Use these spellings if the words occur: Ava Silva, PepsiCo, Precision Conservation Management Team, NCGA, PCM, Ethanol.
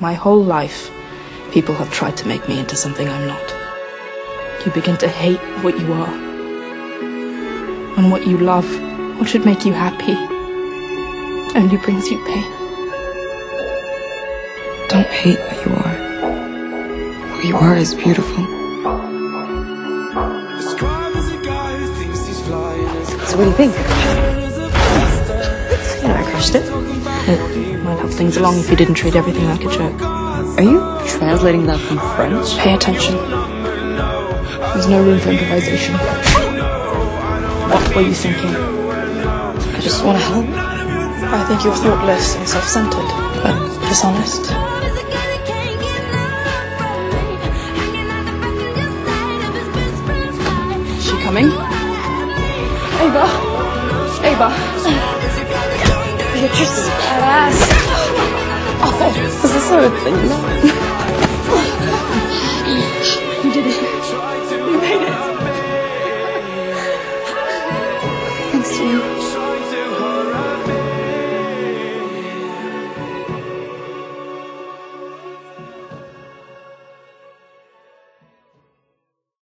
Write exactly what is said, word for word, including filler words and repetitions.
My whole life, people have tried to make me into something I'm not. You begin to hate what you are and what you love. What should make you happy only brings you pain. Don't hate what you are. What you are is beautiful. So what do you think? You know I crushed it. It might help things along if you didn't treat everything like a joke. Are you translating that from French? Pay attention. There's no room for improvisation. What were you thinking? I just want to help. I think you're thoughtless and self-centered, but dishonest. Is she coming? Ava! Ava! You're just a badass! Oh, is this sort of thing?